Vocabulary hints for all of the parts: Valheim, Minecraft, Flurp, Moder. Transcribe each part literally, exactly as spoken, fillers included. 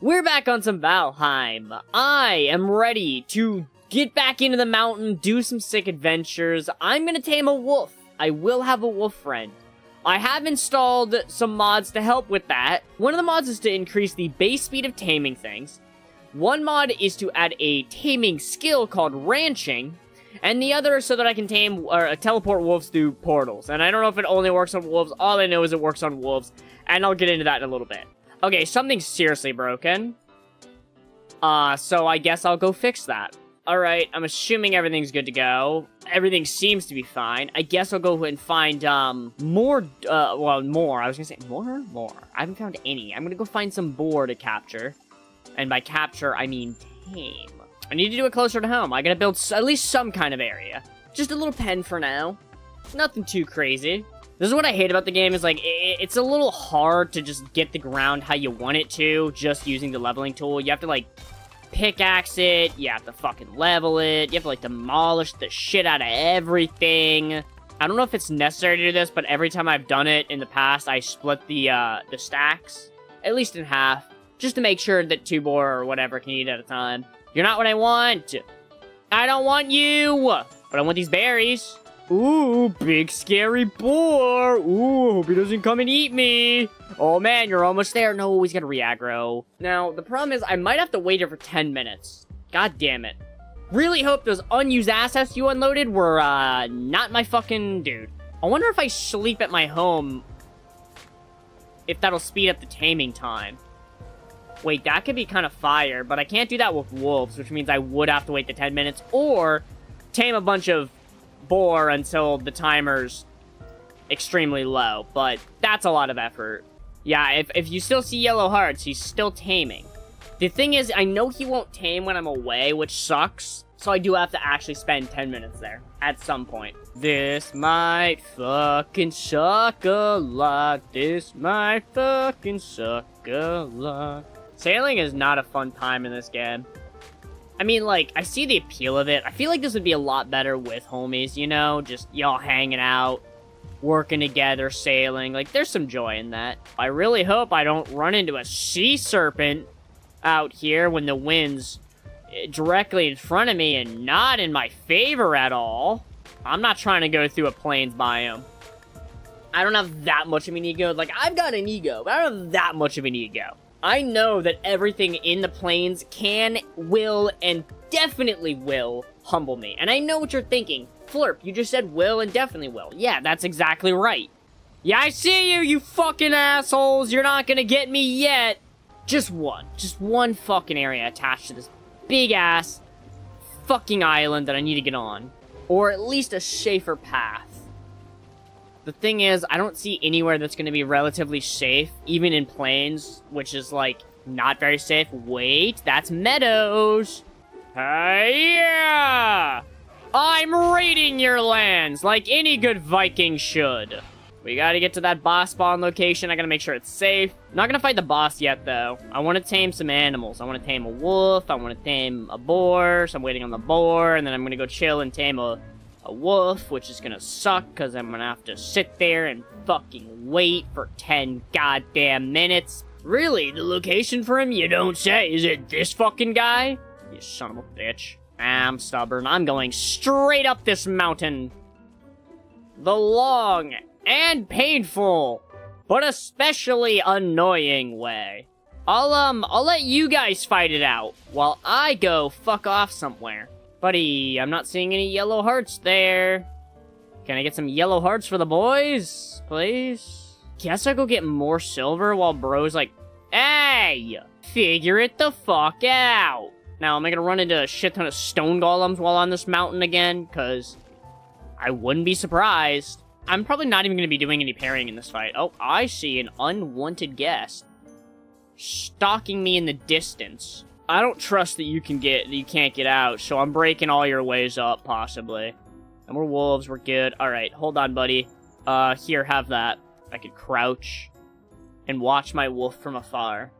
We're back on some Valheim. I am ready to get back into the mountain, do some sick adventures. I'm gonna tame a wolf. I will have a wolf friend. I have installed some mods to help with that. One of the mods is to increase the base speed of taming things. One mod is to add a taming skill called ranching. And the other is so that I can tame or teleport wolves through portals. And I don't know if it only works on wolves. All I know is it works on wolves. And I'll get into that in a little bit. Okay, something's seriously broken. Uh, so I guess I'll go fix that. Alright, I'm assuming everything's good to go. Everything seems to be fine. I guess I'll go and find, um, more, uh, well, more. I was gonna say, more? More. I haven't found any. I'm gonna go find some boar to capture. And by capture, I mean tame. I need to do it closer to home. I gotta build s- at least some kind of area. Just a little pen for now. Nothing too crazy. This is what I hate about the game, is like, it, it's a little hard to just get the ground how you want it to, just using the leveling tool. You have to, like, pickaxe it, you have to fucking level it, you have to, like, demolish the shit out of everything. I don't know if it's necessary to do this, but every time I've done it in the past, I split the, uh, the stacks, at least in half, just to make sure that two boar or whatever can eat at a time. You're not what I want! I don't want you! But I want these berries! Ooh, big scary boar! Ooh, hope he doesn't come and eat me! Oh man, you're almost there. No, he's gonna re-aggro. Now, the problem is I might have to wait here for ten minutes. God damn it. Really hope those unused assets you unloaded were, uh, not my fucking dude. I wonder if I sleep at my home, if that'll speed up the taming time. Wait, that could be kind of fire, but I can't do that with wolves, which means I would have to wait the ten minutes, or tame a bunch of boar until the timer's extremely low, but that's a lot of effort. Yeah, if, if you still see yellow hearts, he's still taming. The thing is, I know he won't tame when I'm away, which sucks, so I do have to actually spend ten minutes there at some point. This might fucking suck a lot. This might fucking suck a lot. Sailing is not a fun time in this game. I mean, like, I see the appeal of it. I feel like this would be a lot better with homies, you know? Just y'all hanging out, working together, sailing. Like, there's some joy in that. I really hope I don't run into a sea serpent out here when the wind's directly in front of me and not in my favor at all. I'm not trying to go through a plains biome. I don't have that much of an ego. Like, I've got an ego, but I don't have that much of an ego. I know that everything in the plains can, will, and definitely will humble me. And I know what you're thinking. Flurp, you just said will and definitely will. Yeah, that's exactly right. Yeah, I see you, you fucking assholes. You're not gonna get me yet. Just one. Just one fucking area attached to this big-ass fucking island that I need to get on. Or at least a safer path. The thing is, I don't see anywhere that's going to be relatively safe, even in plains, which is, like, not very safe. Wait, that's meadows! Hi-ya! I'm raiding your lands, like any good Viking should. We gotta get to that boss spawn location. I gotta make sure it's safe. I'm not gonna fight the boss yet, though. I want to tame some animals. I want to tame a wolf. I want to tame a boar, so I'm waiting on the boar, and then I'm gonna go chill and tame a... A wolf, which is gonna suck because I'm gonna have to sit there and fucking wait for ten goddamn minutes. Really, the location for him, you don't say. Is it this fucking guy? You son of a bitch. I'm stubborn. I'm going straight up this mountain. The long and painful, but especially annoying way. I'll, um, I'll let you guys fight it out while I go fuck off somewhere. Buddy, I'm not seeing any yellow hearts there. Can I get some yellow hearts for the boys, please? Guess I go get more silver while bro's like, hey, figure it the fuck out. Now, am I gonna run into a shit ton of stone golems while on this mountain again? Because I wouldn't be surprised. I'm probably not even gonna be doing any parrying in this fight. Oh, I see an unwanted guest stalking me in the distance. I don't trust that you can get, that you can't get out, so I'm breaking all your ways up, possibly. And we're wolves, we're good. Alright, hold on, buddy. Uh, here, have that. I could crouch and watch my wolf from afar.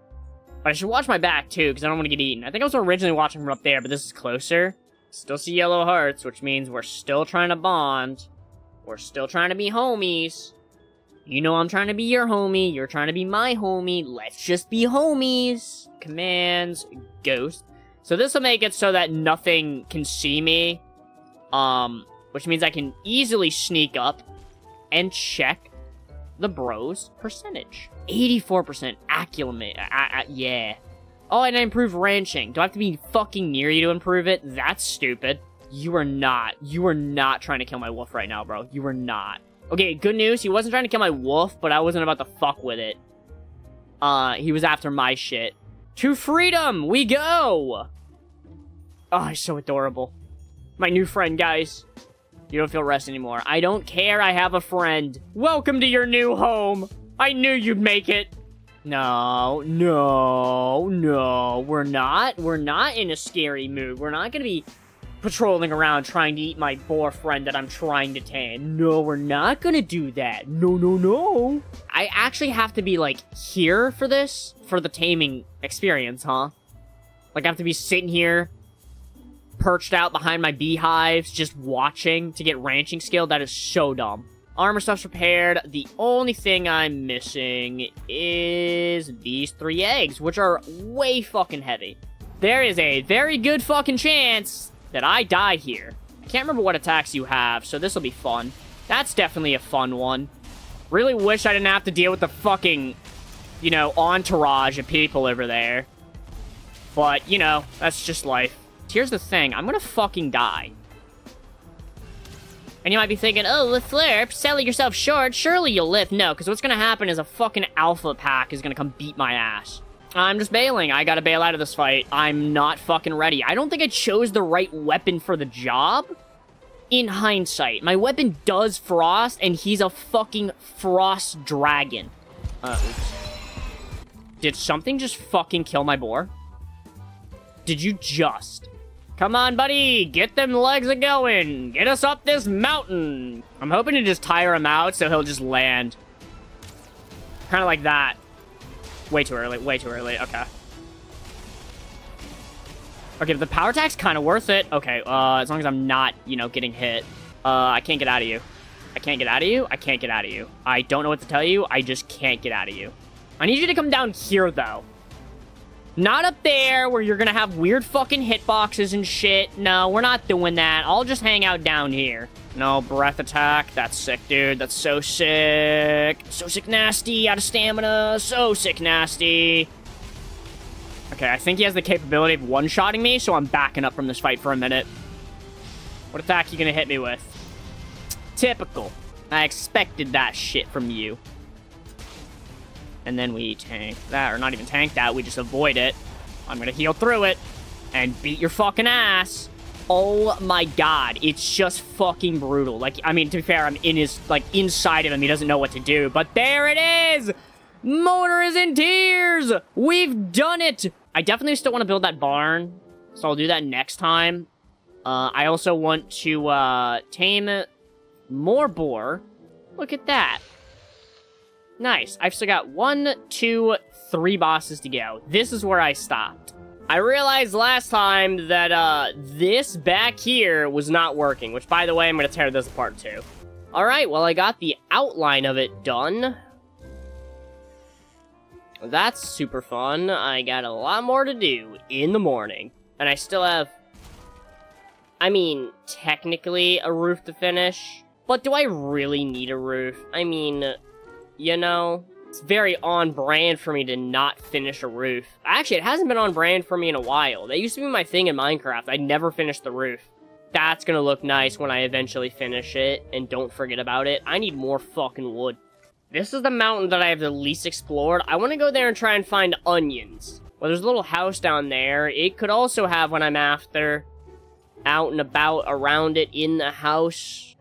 But I should watch my back, too, because I don't want to get eaten. I think I was originally watching from up there, but this is closer. Still see yellow hearts, which means we're still trying to bond. We're still trying to be homies. You know I'm trying to be your homie, you're trying to be my homie, let's just be homies. Commands, ghost. So this will make it so that nothing can see me, um, which means I can easily sneak up and check the bro's percentage. eighty-four percent acclimate, I, I, yeah. Oh, and I improved ranching. Do I have to be fucking near you to improve it? That's stupid. You are not, you are not trying to kill my wolf right now, bro. You are not. Okay, good news, he wasn't trying to kill my wolf, but I wasn't about to fuck with it. Uh, he was after my shit. To freedom, we go! Oh, he's so adorable. My new friend, guys. You don't feel rest anymore. I don't care, I have a friend. Welcome to your new home. I knew you'd make it. No, no, no. We're not, we're not in a scary mood. We're not gonna be patrolling around trying to eat my boar friend that I'm trying to tame. No, we're not gonna do that. No, no, no. I actually have to be, like, here for this? For the taming experience, huh? Like, I have to be sitting here, perched out behind my beehives, just watching to get ranching skill? That is so dumb. Armor stuff's repaired. The only thing I'm missing is these three eggs, which are way fucking heavy. There is a very good fucking chance that I die here. I can't remember what attacks you have, so this'll be fun. That's definitely a fun one. Really wish I didn't have to deal with the fucking, you know, entourage of people over there. But, you know, that's just life. Here's the thing, I'm gonna fucking die. And you might be thinking, oh, with Flurp, selling yourself short, surely you'll live. No, because what's gonna happen is a fucking alpha pack is gonna come beat my ass. I'm just bailing. I gotta bail out of this fight. I'm not fucking ready. I don't think I chose the right weapon for the job. In hindsight, my weapon does frost, and he's a fucking frost dragon. Uh, oops. Did something just fucking kill my boar? Did you just? Come on, buddy! Get them legs a-going! Get us up this mountain! I'm hoping to just tire him out so he'll just land. Kind of like that. Way too early, way too early, okay. Okay, but the power attack's kind of worth it. Okay, uh, as long as I'm not, you know, getting hit. Uh, I can't get out of you. I can't get out of you, I can't get out of you. I don't know what to tell you, I just can't get out of you. I need you to come down here, though. Not up there, where you're gonna have weird fucking hitboxes and shit. No, we're not doing that. I'll just hang out down here. No, breath attack. That's sick, dude. That's so sick. So sick, nasty. Out of stamina. So sick, nasty. Okay, I think he has the capability of one-shotting me, so I'm backing up from this fight for a minute. What attack are you gonna hit me with? Typical. I expected that shit from you. And then we tank that, or not even tank that, we just avoid it. I'm gonna heal through it and beat your fucking ass. Oh my god, it's just fucking brutal. Like, I mean, to be fair, I'm in his, like, inside of him. He doesn't know what to do, but there it is! Moder is in tears! We've done it! I definitely still want to build that barn, so I'll do that next time. Uh, I also want to, uh, tame more boar. Look at that. Nice. I've still got one, two, three bosses to go. This is where I stopped. I realized last time that uh, this back here was not working, which, by the way, I'm going to tear this apart, too. All right, well, I got the outline of it done. That's super fun. I got a lot more to do in the morning. And I still have, I mean, technically a roof to finish. But do I really need a roof? I mean, you know, it's very on-brand for me to not finish a roof. Actually, it hasn't been on-brand for me in a while. That used to be my thing in Minecraft. I never finished the roof. That's gonna look nice when I eventually finish it, and don't forget about it. I need more fucking wood. This is the mountain that I have the least explored. I want to go there and try and find onions. Well, there's a little house down there. It could also have what I'm after. Out and about, around it, in the house.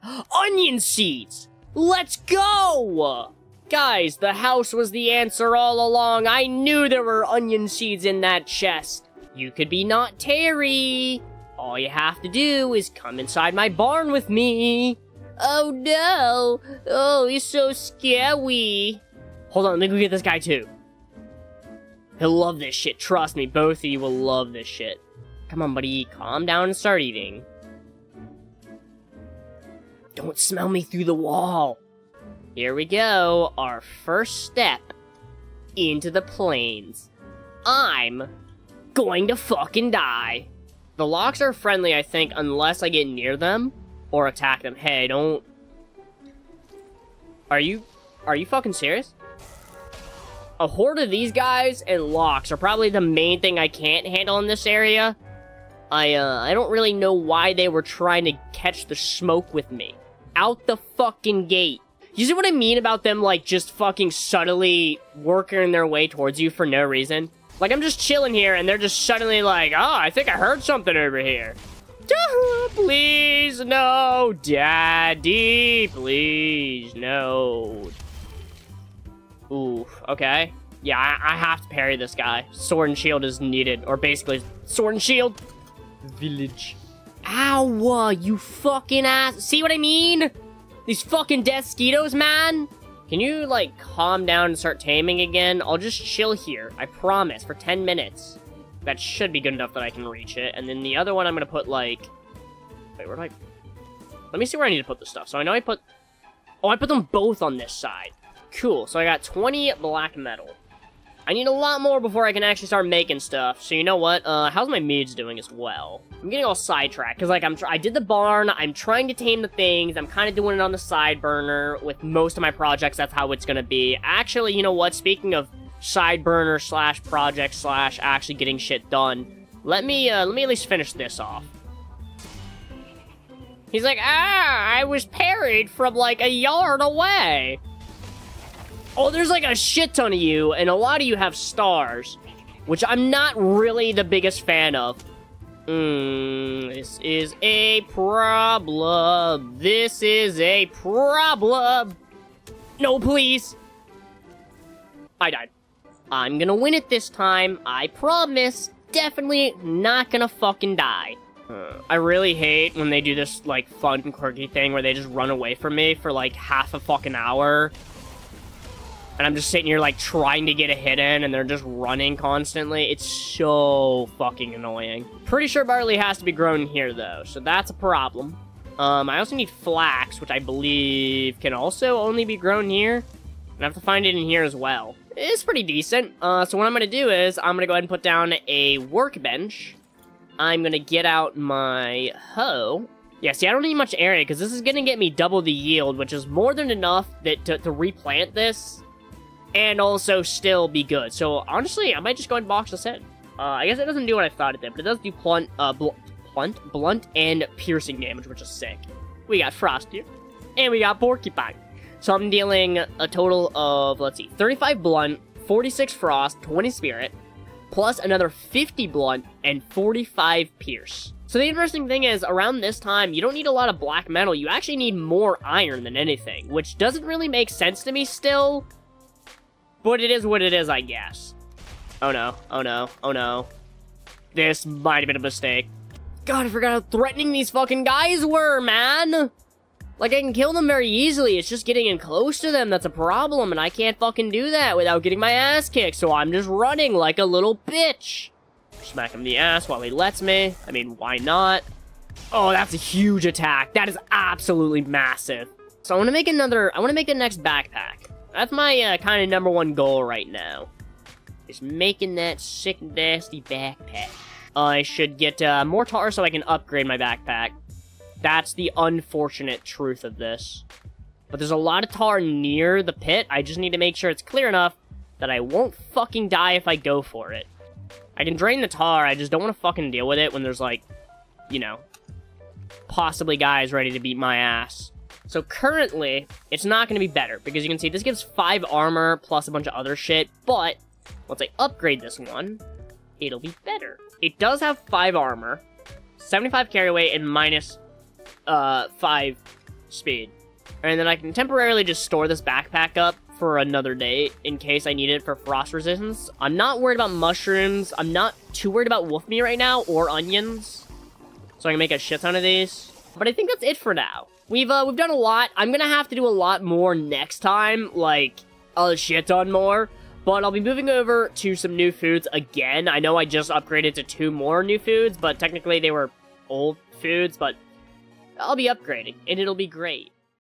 Onion seeds! Let's go! Guys, the house was the answer all along. I knew there were onion seeds in that chest. You could be not Terry. All you have to do is come inside my barn with me. Oh, no. Oh, he's so scary. Hold on, let me get this guy, too. He'll love this shit. Trust me, both of you will love this shit. Come on, buddy. Calm down and start eating. Don't smell me through the wall. Here we go, our first step into the plains. I'm going to fucking die. The logs are friendly, I think, unless I get near them or attack them. Hey, don't... Are you... Are you fucking serious? A horde of these guys and locks are probably the main thing I can't handle in this area. I, uh, I don't really know why they were trying to catch the smoke with me. Out the fucking gate. You see what I mean about them, like, just fucking subtly working their way towards you for no reason? Like, I'm just chilling here, and they're just suddenly like, oh, I think I heard something over here. Please, no, Daddy, please, no. Ooh, okay. Yeah, I, I have to parry this guy. Sword and shield is needed, or basically, sword and shield. Village. Ow, you fucking ass. See what I mean? These fucking death mosquitoes, man. Can you, like, calm down and start taming again? I'll just chill here, I promise, for ten minutes. That should be good enough that I can reach it. And then the other one I'm gonna put, like... Wait, where do I... Let me see where I need to put this stuff. So I know I put... Oh, I put them both on this side. Cool, so I got twenty black metal. I need a lot more before I can actually start making stuff. So you know what? Uh, how's my maids doing as well? I'm getting all sidetracked because, like, I'm tr I did the barn. I'm trying to tame the things. I'm kind of doing it on the side burner with most of my projects. That's how it's gonna be. Actually, you know what? Speaking of side burner slash project slash actually getting shit done, let me uh, let me at least finish this off. He's like, ah, I was parried from like a yard away. Oh, there's like a shit ton of you, and a lot of you have stars, which I'm not really the biggest fan of. Mmm, this is a problem. This is a problem. No, please. I died. I'm gonna win it this time. I promise. Definitely not gonna fucking die. Uh, I really hate when they do this, like, fun and quirky thing where they just run away from me for, like, half a fucking hour. And I'm just sitting here, like, trying to get a hit in, and they're just running constantly. It's so fucking annoying. Pretty sure barley has to be grown here, though, so that's a problem. Um, I also need flax, which I believe can also only be grown here. And I have to find it in here as well. It's pretty decent. Uh, so what I'm gonna do is, I'm gonna go ahead and put down a workbench. I'm gonna get out my hoe. Yeah, see, I don't need much area, because this is gonna get me double the yield, which is more than enough that to, to replant this. And also still be good. So, honestly, I might just go ahead and box this in. Uh, I guess it doesn't do what I thought it did, but it does do blunt, uh, bl blunt, blunt and piercing damage, which is sick. We got Frost here, and we got Porcupine. So I'm dealing a total of, let's see, thirty-five blunt, forty-six frost, twenty spirit, plus another fifty blunt, and forty-five pierce. So the interesting thing is, around this time, you don't need a lot of black metal. You actually need more iron than anything, which doesn't really make sense to me still. But it is what it is, I guess. Oh no, oh no, oh no. This might have been a mistake. God, I forgot how threatening these fucking guys were, man! Like, I can kill them very easily, it's just getting in close to them that's a problem, and I can't fucking do that without getting my ass kicked, so I'm just running like a little bitch. Smack him in the ass while he lets me. I mean, why not? Oh, that's a huge attack. That is absolutely massive. So I want to make another, I want to make the next backpack. That's my uh, kind of number one goal right now. Is making that sick, nasty backpack. Uh, I should get uh, more tar so I can upgrade my backpack. That's the unfortunate truth of this. But there's a lot of tar near the pit. I just need to make sure it's clear enough that I won't fucking die if I go for it. I can drain the tar. I just don't want to fucking deal with it when there's, like, you know, possibly guys ready to beat my ass. So currently, it's not going to be better, because you can see this gives five armor plus a bunch of other shit, but once I upgrade this one, it'll be better. It does have five armor, seventy-five carry weight, and minus uh, five speed. And then I can temporarily just store this backpack up for another day in case I need it for frost resistance. I'm not worried about mushrooms. I'm not too worried about wolf meat right now, or onions. So I can make a shit ton of these. But I think that's it for now. We've, uh, we've done a lot. I'm gonna have to do a lot more next time, like, a shit ton more. But I'll be moving over to some new foods again. I know I just upgraded to two more new foods, but technically they were old foods, but I'll be upgrading, and it'll be great.